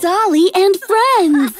Dolly and Friends!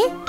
Okay.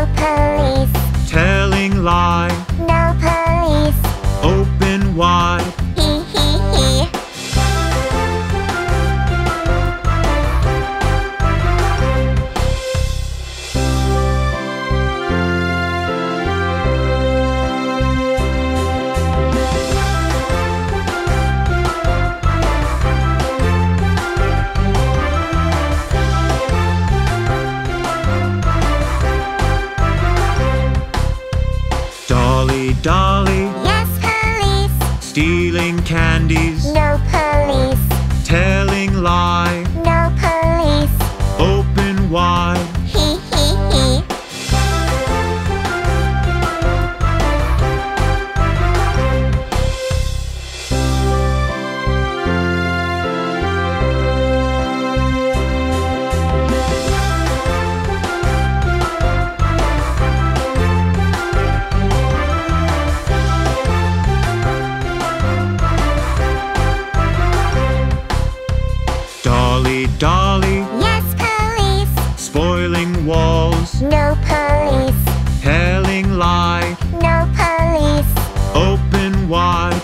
No police. Telling lie. No police. Open wide. Hee hee hee. Dolly. Yes, police. Stealing candies. No police. Telling lie. No police. Open wide. Hee hee hee. Dolly. Yes, police. Spoiling walls. No police. Telling lie. No police. Open wide.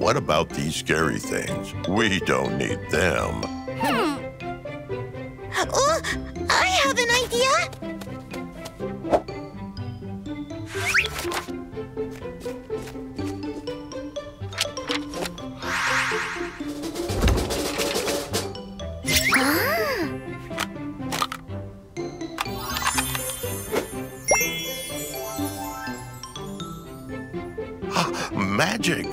What about these scary things? We don't need them. Oh, I have an idea. Ah. Magic.